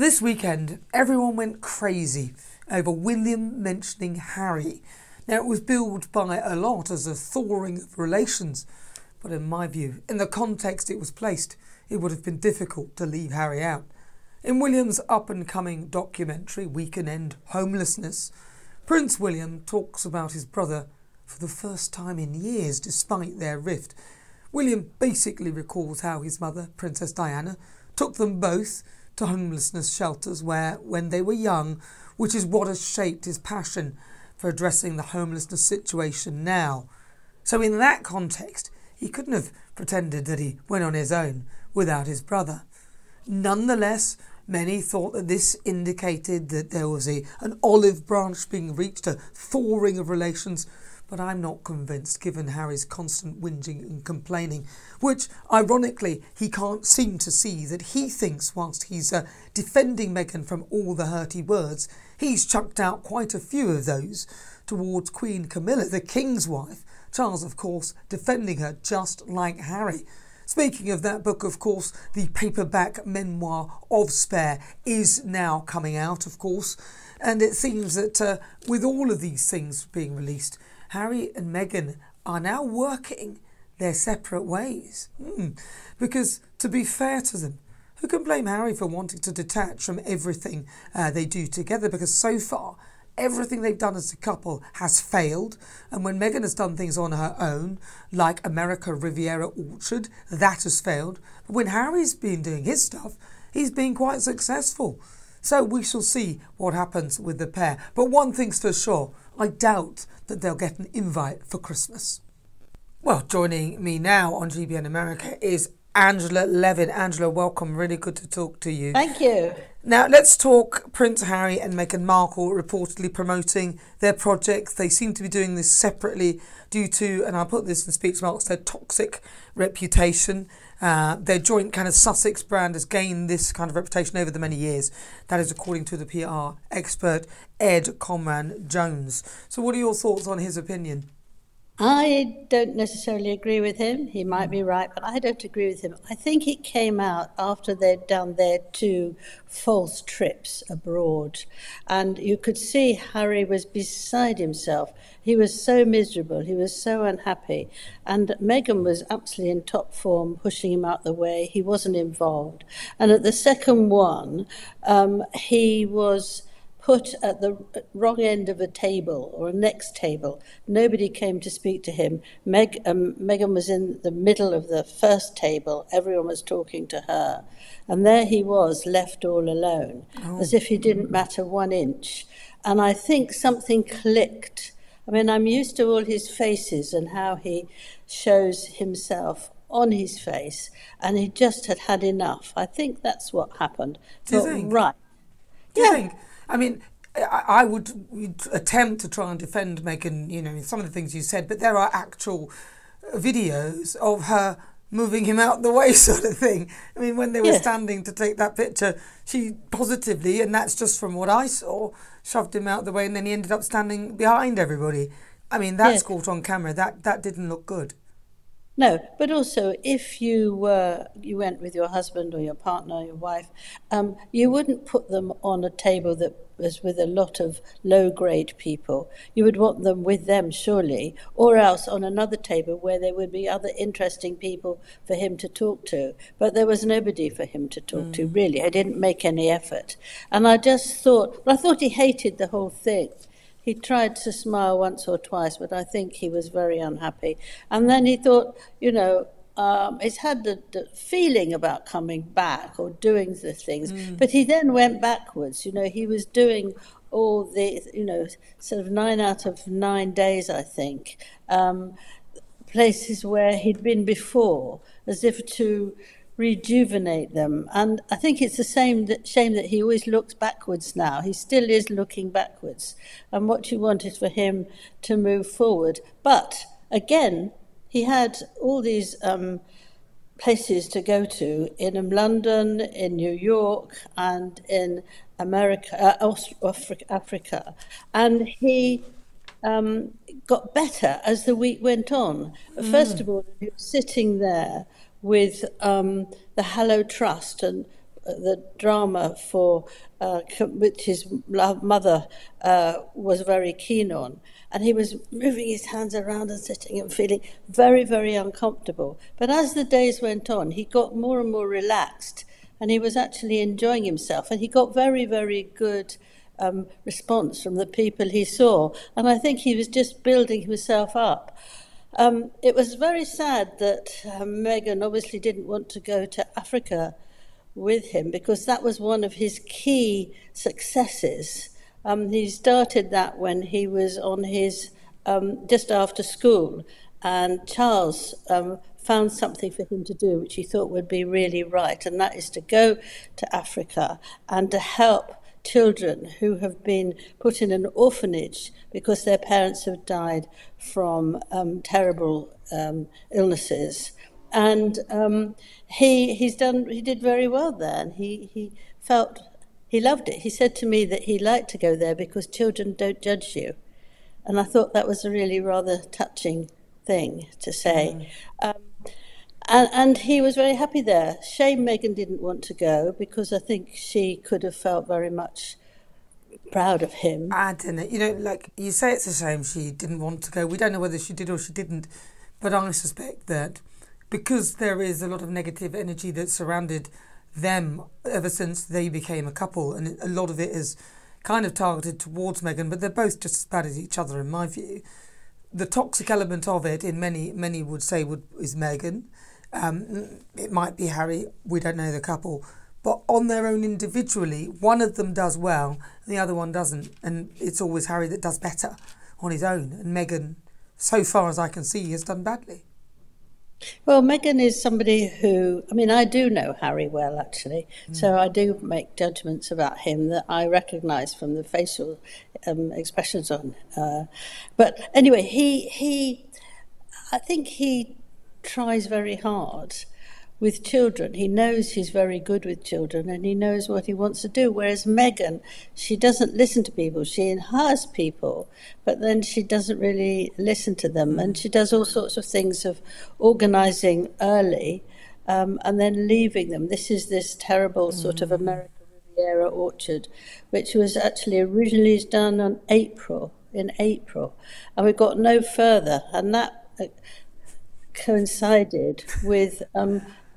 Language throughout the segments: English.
This weekend, everyone went crazy over William mentioning Harry. Now, it was billed by a lot as a thawing of relations, but in my view, in the context it was placed, it would have been difficult to leave Harry out. In William's up-and-coming documentary, We Can End Homelessness, Prince William talks about his brother for the first time in years, despite their rift. William basically recalls how his mother, Princess Diana, took them both to homelessness shelters where, when they were young, which is what has shaped his passion for addressing the homelessness situation now. So in that context, he couldn't have pretended that he went on his own without his brother. Nonetheless, many thought that this indicated that there was an olive branch being reached, a thawing of relations, but I'm not convinced given Harry's constant whinging and complaining, which, ironically, he can't seem to see that he thinks whilst he's defending Meghan from all the hurty words, he's chucked out quite a few of those towards Queen Camilla, the King's wife, Charles, of course, defending her just like Harry. Speaking of that book, of course, the paperback memoir of Spare is now coming out, of course, and it seems that with all of these things being released, Harry and Meghan are now working their separate ways. Because, to be fair to them, who can blame Harry for wanting to detach from everything they do together? Because so far, everything they've done as a couple has failed, and when Meghan has done things on her own, like America Riviera Orchard, that has failed. But when Harry's been doing his stuff, he's been quite successful. So we shall see what happens with the pair. But one thing's for sure, I doubt that they'll get an invite for Christmas. Well, joining me now on GBN America is Angela Levin. Angela, welcome. Really good to talk to you. Thank you. Now, let's talk Prince Harry and Meghan Markle reportedly promoting their projects. They seem to be doing this separately due to, and I'll put this in speech marks, their toxic reputation. Their joint kind of Sussex brand has gained this kind of reputation over the many years. That is according to the PR expert Ed Comran-Jones. So what are your thoughts on his opinion? I don't necessarily agree with him. He might be right, but I don't agree with him. I think it came out after they'd done their two false trips abroad. And you could see Harry was beside himself. He was so miserable. He was so unhappy. And Meghan was absolutely in top form, pushing him out the way. He wasn't involved. And at the second one, he was put at the wrong end of a table or a next table. Nobody came to speak to him. Meghan was in the middle of the first table. Everyone was talking to her. And there he was, left all alone, as if he didn't matter one inch. And I think something clicked. I mean, I'm used to all his faces and how he shows himself on his face. And he just had had enough. I think that's what happened. Do you think? Right. Do you think? I mean, I would attempt to try and defend Meghan, you know, in some of the things you said, but there are actual videos of her moving him out the way sort of thing. I mean, when they were standing to take that picture, she positively, and that's just from what I saw, shoved him out the way and then he ended up standing behind everybody. I mean, that's caught on camera. That didn't look good. No, but also if you went with your husband or your partner, or your wife, you wouldn't put them on a table that was with a lot of low-grade people. You would want them with them, surely, or else on another table where there would be other interesting people for him to talk to. But there was nobody for him to talk to, really. I didn't make any effort. And I just thought, well, I thought he hated the whole thing. He tried to smile once or twice, but I think he was very unhappy. And then he thought, you know, he's had the feeling about coming back or doing the things. But he then went backwards. You know, he was doing all the, you know, sort of 9 out of 9 days, I think, places where he'd been before, as if to rejuvenate them. And I think it's a shame that he always looks backwards now. He still is looking backwards. And what you want is for him to move forward. But again, he had all these places to go to in London, in New York, and in America, Africa. And he got better as the week went on. First of all, he was sitting there with the Hallow Trust and the drama for which his mother was very keen on. And he was moving his hands around and sitting and feeling very, very uncomfortable. But as the days went on, he got more and more relaxed, and he was actually enjoying himself. And he got very, very good response from the people he saw. And I think he was just building himself up. It was very sad that Meghan obviously didn't want to go to Africa with him, because that was one of his key successes. He started that when he was on his, just after school, and Charles found something for him to do which he thought would be really right, and that is to go to Africa and to help children who have been put in an orphanage because their parents have died from terrible illnesses. And he did very well there, and he loved it. He said to me that he liked to go there because children don't judge you. And I thought that was a really rather touching thing to say. Mm. And he was very happy there. Shame Meghan didn't want to go, because I think she could have felt very much proud of him. I don't know. You know, like you say, it's a shame she didn't want to go. We don't know whether she did or she didn't, but I suspect that because there is a lot of negative energy that surrounded them ever since they became a couple, and a lot of it is kind of targeted towards Meghan, but they're both just as bad as each other, in my view. The toxic element of it, in many would say, is Meghan. It might be Harry, we don't know the couple, but on their own individually, one of them does well and the other one doesn't, and it's always Harry that does better on his own, and Meghan, so far as I can see, has done badly. Well, Meghan is somebody who, I mean, I do know Harry well, actually, so I do make judgments about him that I recognise from the facial expressions on. But anyway, I think he tries very hard with children. He knows he's very good with children, and he knows what he wants to do, whereas Meghan, she doesn't listen to people. She hires people, but then she doesn't really listen to them, and she does all sorts of things of organising early and then leaving them. This is this terrible sort of America Riviera Orchard, which was actually originally done in April, and we got no further, and that coincided with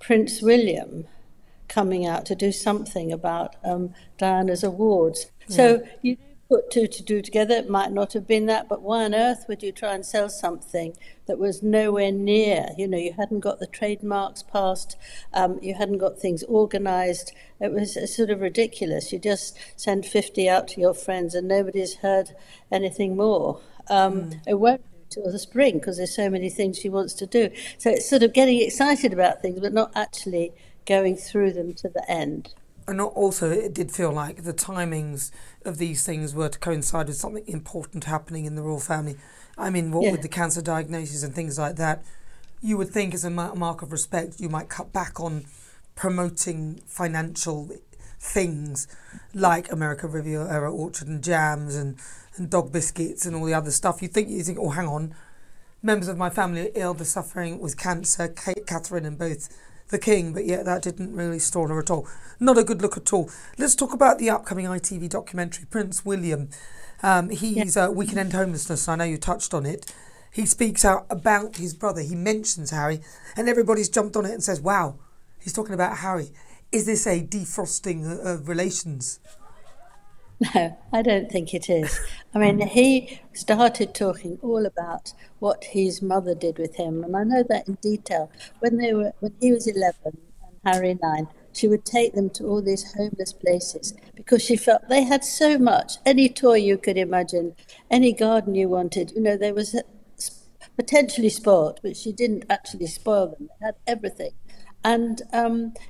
Prince William coming out to do something about Diana's awards. Yeah. So you put two to do together, it might not have been that, but why on earth would you try and sell something that was nowhere near? You know, you hadn't got the trademarks passed, you hadn't got things organised. It was sort of ridiculous. You just send 50 out to your friends and nobody's heard anything more. It won't till the spring, because there's so many things she wants to do. So it's sort of getting excited about things but not actually going through them to the end. And also it did feel like the timings of these things were to coincide with something important happening in the royal family. I mean, what with the cancer diagnosis and things like that, you would think as a mark of respect you might cut back on promoting financial things like America Riviera Orchard and jams and dog biscuits and all the other stuff. You think, oh, hang on, members of my family are ill, they're suffering with cancer, Kate, Catherine and both the King, but yet that didn't really stall her at all. Not a good look at all. Let's talk about the upcoming ITV documentary, Prince William. We Can End Homelessness, I know you touched on it. He speaks out about his brother, he mentions Harry, and everybody's jumped on it and says, wow, he's talking about Harry. Is this a defrosting of relations? No, I don't think it is. I mean, he started talking all about what his mother did with him, and I know that in detail. When he was 11 and Harry 9, she would take them to all these homeless places because she felt they had so much, any toy you could imagine, any garden you wanted. You know, they was potentially spoiled, but she didn't actually spoil them. They had everything. And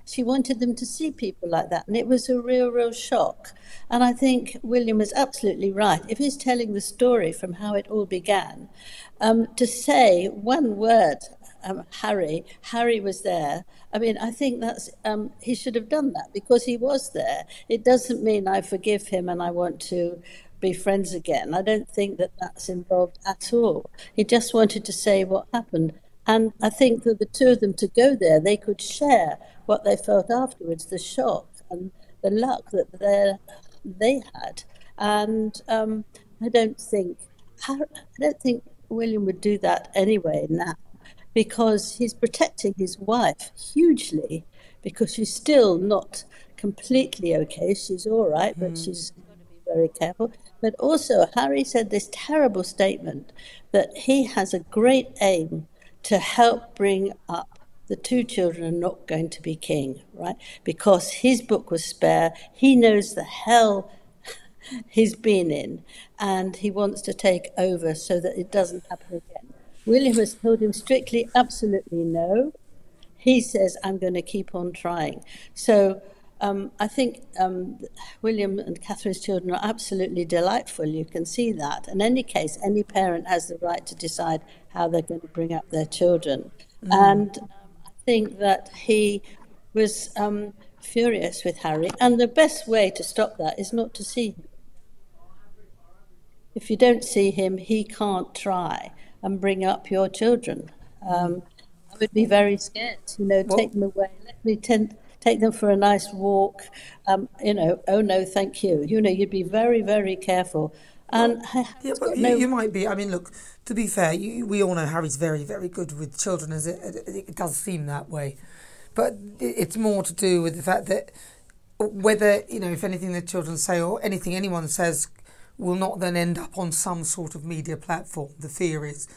she wanted them to see people like that. And it was a real, real shock. And I think William is absolutely right. If he's telling the story from how it all began, to say one word, Harry was there. I mean, I think that's, he should have done that because he was there. It doesn't mean I forgive him and I want to be friends again. I don't think that that's involved at all. He just wanted to say what happened. And I think that the two of them to go there, they could share what they felt afterwards, the shock and the luck that they had. And I don't think William would do that anyway now, because he's protecting his wife hugely, because she's still not completely okay. She's all right, but she's got to be very careful. But also, Harry said this terrible statement that he has a great aim to help bring up the two children are not going to be king, right? Because his book was Spare. He knows the hell he's been in, and he wants to take over so that it doesn't happen again. William has told him strictly, absolutely no. He says, I'm going to keep on trying. So I think William and Catherine's children are absolutely delightful. You can see that. In any case, any parent has the right to decide how they're going to bring up their children. And I think that he was furious with Harry. And the best way to stop that is not to see him. If you don't see him, he can't try and bring up your children. I would be very scared, you know, take them away, let me take them for a nice walk, you know, oh no, thank you. You know, you'd be very, very careful. And you might be. I mean, look, to be fair, we all know Harry's very, very good with children, as it does seem that way. But it's more to do with the fact that whether, you know, if anything the children say or anything anyone says will not then end up on some sort of media platform. The fear is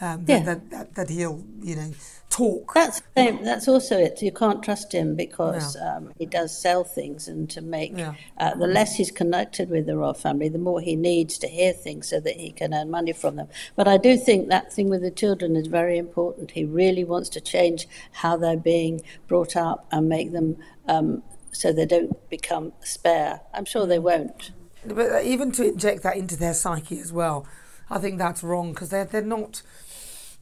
that he'll, you know, talk. That's also it. You can't trust him because he does sell things, and to make the less he's connected with the royal family, the more he needs to hear things so that he can earn money from them. But I do think that thing with the children is very important. He really wants to change how they're being brought up and make them so they don't become Spare. I'm sure they won't. But even to inject that into their psyche as well, I think that's wrong, because they're not.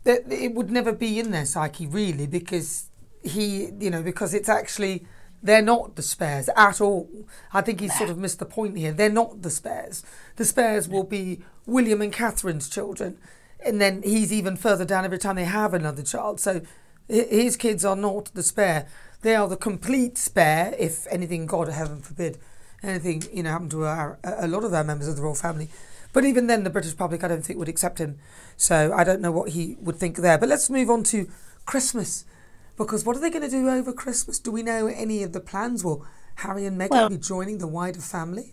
It would never be in their psyche, really, because because it's actually, they're not the Spares at all. I think he's sort of missed the point here. They're not the Spares. The Spares will be William and Catherine's children, and then he's even further down every time they have another child. So his kids are not the Spare. They are the complete Spare. If anything, God heaven forbid, anything happened to a lot of our members of the royal family. But even then, the British public, I don't think, would accept him. So I don't know what he would think there. But let's move on to Christmas, because what are they going to do over Christmas? Do we know any of the plans? Will Harry and Meghan be joining the wider family?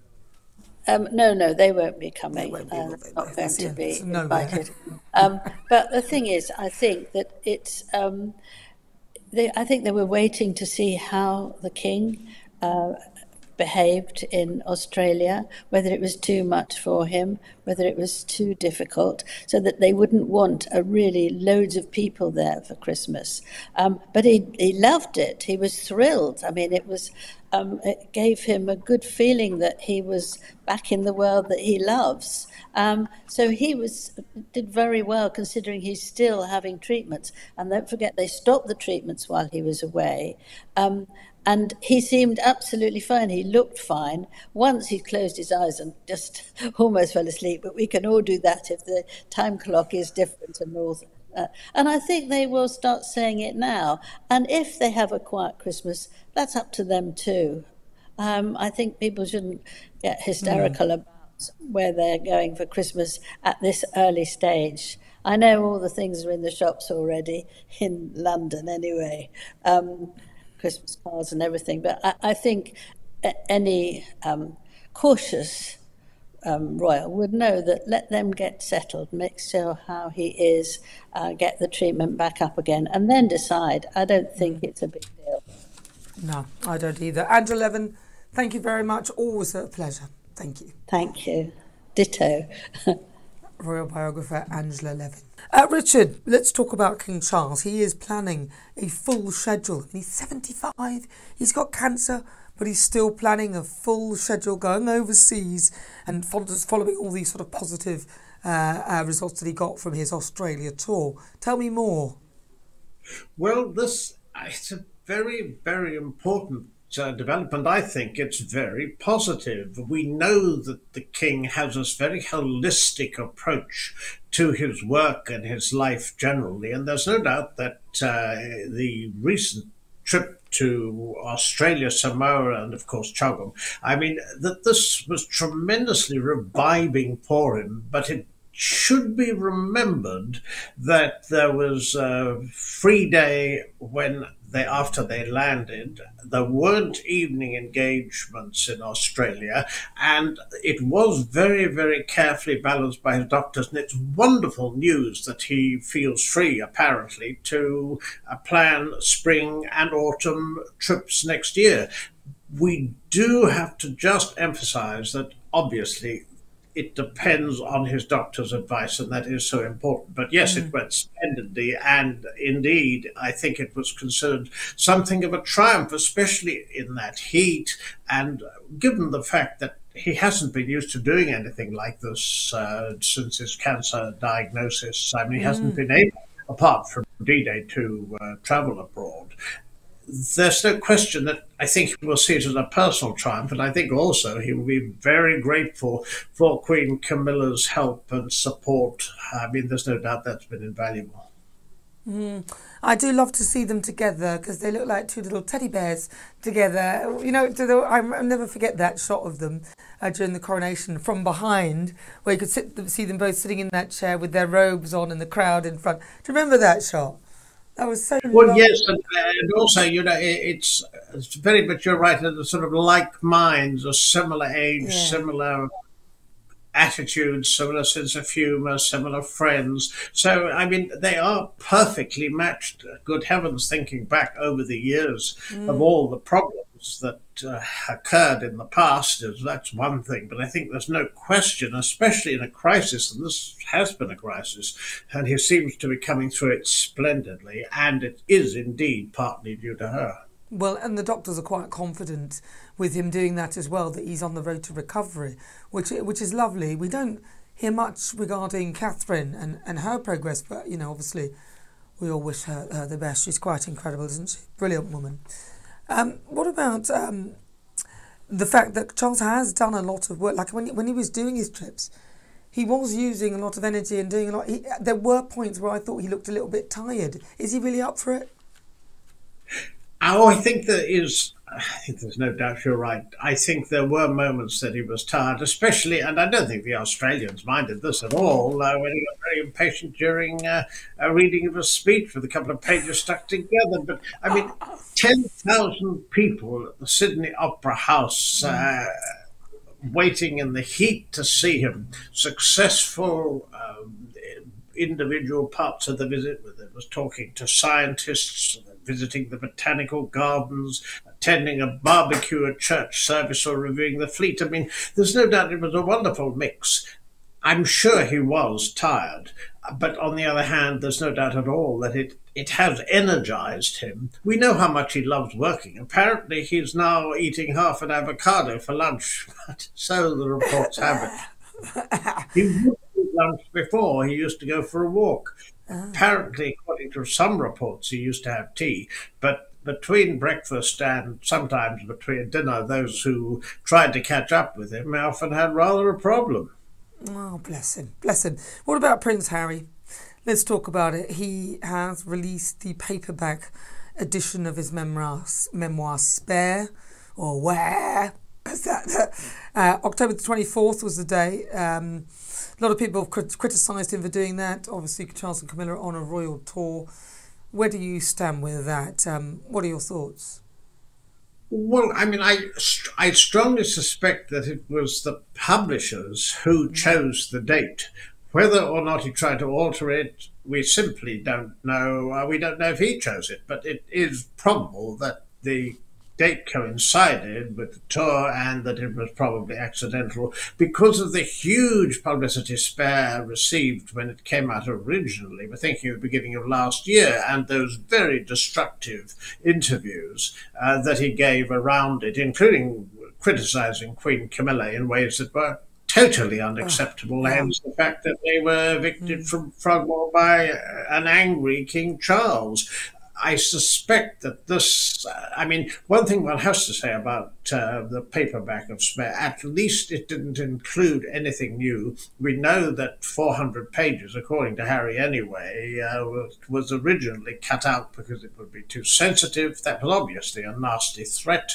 No, they won't be coming. They won't be, not going to be invited. But the thing is, I think that it's... I think they were waiting to see how the king... behaved in Australia, whether it was too much for him, whether it was too difficult, so that they wouldn't want really loads of people there for Christmas. But he loved it. He was thrilled. I mean, it was it gave him a good feeling that he was back in the world that he loves. So he did very well, considering he's still having treatments. And don't forget, they stopped the treatments while he was away. And he seemed absolutely fine. He looked fine. Once he closed his eyes and just almost fell asleep, but we can all do that if the time clock is different and all. And I think they will start saying it now. And if they have a quiet Christmas, that's up to them too. I think people shouldn't get hysterical about where they're going for Christmas at this early stage. I know all the things are in the shops already, in London anyway. Christmas cards and everything, but I think any cautious royal would know that let them get settled, make sure how he is, get the treatment back up again, and then decide. I don't think it's a big deal. No, I don't either. Angela Levin, thank you very much. Always a pleasure. Thank you. Thank you. Ditto. Royal biographer Angela Levin. Richard, let's talk about King Charles. He is planning a full schedule. He's 75, he's got cancer, but he's still planning a full schedule, going overseas and following all these sort of positive results that he got from his Australia tour. Tell me more. Well, it's a very, very important development. I think it's very positive. We know that the king has this very holistic approach to his work and his life generally, and there's no doubt that the recent trip to Australia, Samoa, and of course Chagum. I mean, that this was tremendously reviving for him, but it should be remembered that there was a free day when after they landed. There weren't evening engagements in Australia, and it was very, very carefully balanced by his doctors. And it's wonderful news that he feels free, apparently, to plan spring and autumn trips next year. We do have to just emphasize that, obviously, it depends on his doctor's advice, and that is so important. But yes, it went splendidly, and indeed, I think it was considered something of a triumph, especially in that heat, and given the fact that he hasn't been used to doing anything like this since his cancer diagnosis. I mean, he hasn't been able, apart from D-Day, to travel abroad. There's no question that I think he will see it as a personal triumph, and I think also he will be very grateful for Queen Camilla's help and support. I mean, there's no doubt that's been invaluable. I do love to see them together, because they look like two little teddy bears together. You know, I'll never forget that shot of them during the coronation from behind, where you could see them both sitting in that chair with their robes on and the crowd in front. Do you remember that shot? I was so well, yes, and also, you know, it's very much, you're right, the sort of like minds, a similar age, similar attitudes, similar sense of humour, similar friends. So, I mean, they are perfectly matched. Good heavens, thinking back over the years of all the problems that occurred in the past, that's one thing, but I think there's no question, especially in a crisis, and this has been a crisis, and he seems to be coming through it splendidly, and it is indeed partly due to her. Well, and the doctors are quite confident with him doing that as well, that he's on the road to recovery, which is lovely. We don't hear much regarding Catherine and her progress, but, you know, obviously we all wish her the best. She's quite incredible, isn't she? Brilliant woman. What about the fact that Charles has done a lot of work? Like when he was doing his trips, he was using a lot of energy and doing a lot. There were points where I thought he looked a little bit tired. Is he really up for it? Oh, I think there's no doubt you're right. I think there were moments that he was tired, especially, and I don't think the Australians minded this at all, when he got very impatient during a reading of a speech with a couple of pages stuck together. But, I mean, 10,000 people at the Sydney Opera House waiting in the heat to see him, successful individual parts of the visit with him, was talking to scientists, visiting the botanical gardens, attending a barbecue, a church service, or reviewing the fleet. I mean, there's no doubt it was a wonderful mix. I'm sure he was tired, but on the other hand, there's no doubt at all that it has energized him. We know how much he loves working. Apparently, he's now eating half an avocado for lunch, but so the reports have it. He would eat lunch before. He used to go for a walk. Apparently, according to some reports, he used to have tea, but between breakfast and sometimes between dinner, those who tried to catch up with him often had rather a problem. Oh, bless him, bless him. What about Prince Harry? Let's talk about it. He has released the paperback edition of his memoir Spare, or Where? October the 24th was the day. A lot of people have criticised him for doing that. Obviously, Charles and Camilla are on a royal tour. Where do you stand with that? What are your thoughts? Well, I mean, I strongly suspect that it was the publishers who chose the date. Whether or not he tried to alter it, we simply don't know. We don't know if he chose it, but it is probable that the date coincided with the tour and that it was probably accidental because of the huge publicity Spare received when it came out originally. We're thinking of the beginning of last year and those very destructive interviews that he gave around it, including criticising Queen Camilla in ways that were totally unacceptable, hence the fact that they were evicted from Frogmore by an angry King Charles. I suspect that this, I mean, one thing one has to say about the paperback of Spare, at least it didn't include anything new. We know that 400 pages, according to Harry anyway, was originally cut out because it would be too sensitive. That was obviously a nasty threat.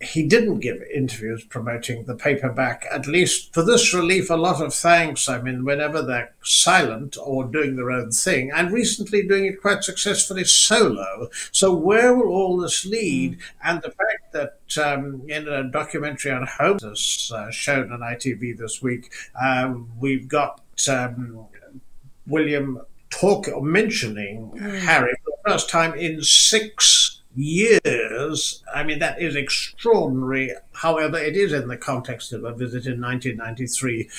He didn't give interviews promoting the paperback, at least for this relief, a lot of thanks. I mean, whenever they're silent or doing their own thing, and recently doing it quite successfully solo. So where will all this lead? And the fact that in a documentary on homelessness shown on ITV this week, we've got William mentioning Harry for the first time in 6 years. I mean, that is extraordinary. However, it is in the context of a visit in 1993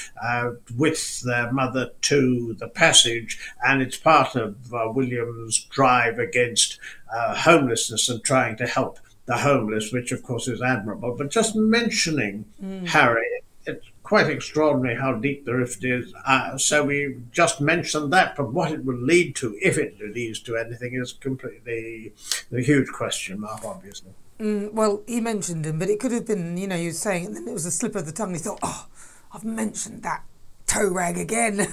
with their mother to the Passage, and it's part of William's drive against homelessness and trying to help the homeless, which of course is admirable. But just mentioning Harry, it's quite extraordinary how deep the rift is. So we just mentioned that, but what it will lead to, if it leads to anything, is completely the huge question mark, obviously. Well, he mentioned him, but it could have been, you know, you were saying, and then it was a slip of the tongue. He thought, oh, I've mentioned that toe rag again.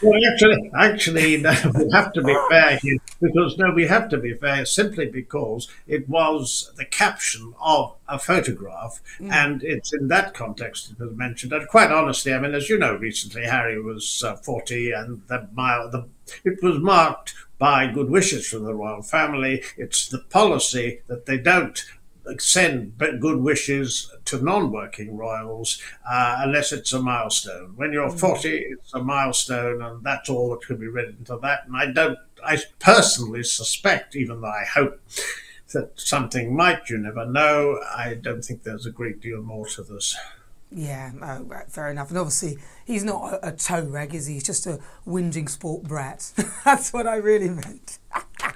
Well, actually, no, we have to be fair here, because we have to be fair simply because it was the caption of a photograph, and it's in that context it was mentioned. And quite honestly, I mean, as you know, recently Harry was 40, and it was marked by good wishes from the royal family. It's the policy that they don't send good wishes to non-working royals unless it's a milestone. When you're 40, it's a milestone, and that's all that could be read into that. And I personally suspect, even though I hope that something might, you never know, I don't think there's a great deal more to this. Yeah, oh, right, fair enough. And obviously, he's not a toe rag, is he? He's just a whinging sport brat. That's what I really meant.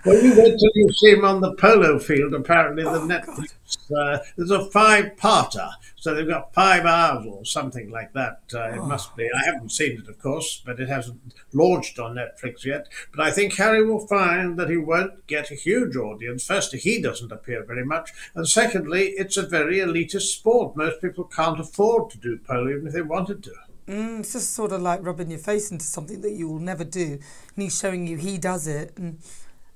Well, you wait till you see him on the polo field, apparently. The Netflix, there's a 5-parter, so they've got 5 hours or something like that. It must be. I haven't seen it, of course, but it hasn't launched on Netflix yet. But I think Harry will find that he won't get a huge audience. Firstly, he doesn't appear very much, and secondly, it's a very elitist sport. Most people can't afford to do polo, even if they wanted to. It's just sort of like rubbing your face into something that you will never do, and he's showing you he does it. And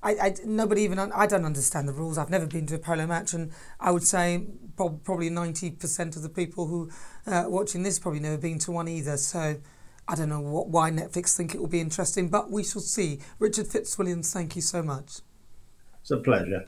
I don't understand the rules. I've never been to a polo match, and I would say probably 90% of the people who are watching this probably never been to one either. So I don't know why Netflix think it will be interesting, but we shall see. Richard Fitzwilliams, thank you so much. It's a pleasure.